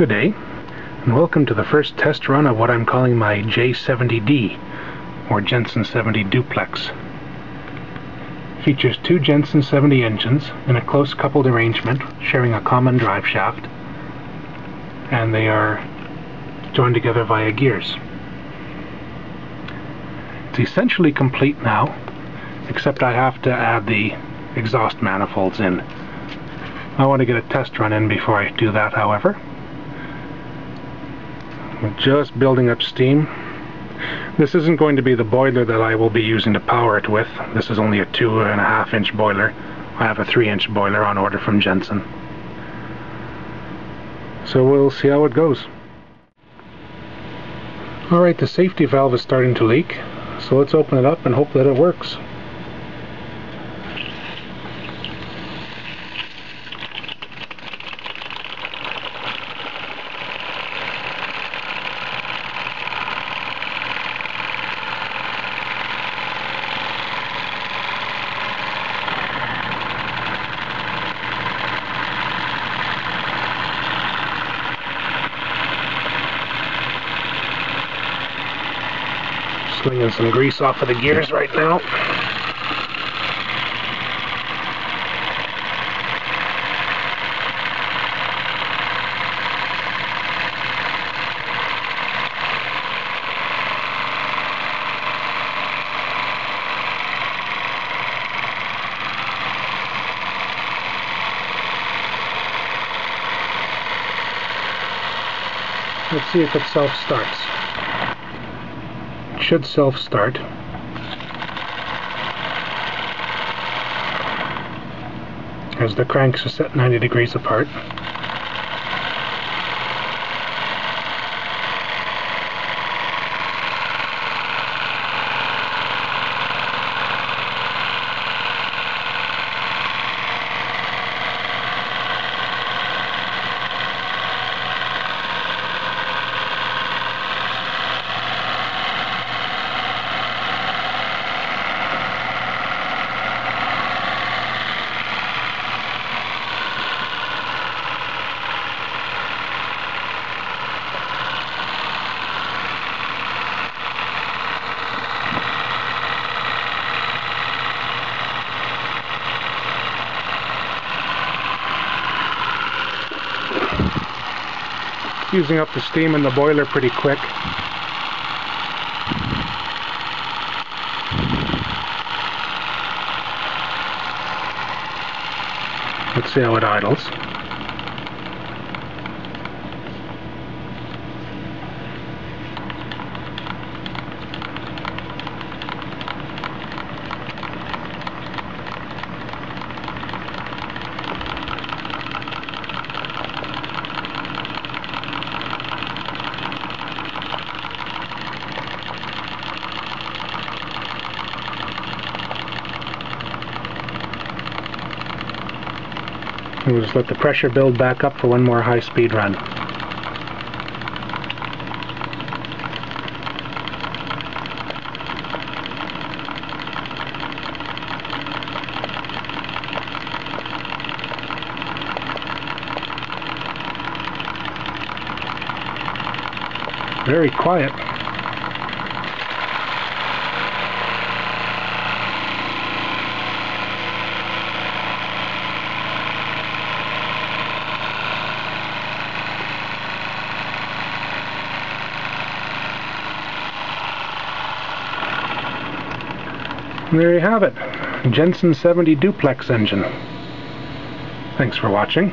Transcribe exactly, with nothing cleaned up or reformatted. Good day, and welcome to the first test run of what I'm calling my J seventy D, or Jensen seventy Duplex. Features two Jensen seventy engines in a close coupled arrangement, sharing a common drive shaft, and they are joined together via gears. It's essentially complete now, except I have to add the exhaust manifolds in. I want to get a test run in before I do that, however. We're just building up steam. This isn't going to be the boiler that I will be using to power it with. This is only a two and a half inch boiler. I have a three inch boiler on order from Jensen. So we'll see how it goes. Alright, the safety valve is starting to leak, so let's open it up and hope that it works. Slinging some grease off of the gears right now. Let's see if it self-starts. Should self-start. As the cranks are set ninety degrees apart. Using up the steam in the boiler pretty quick. Let's see how it idles. We'll just let the pressure build back up for one more high-speed run. Very quiet. There you have it, Jensen seventy Duplex engine. Thanks for watching.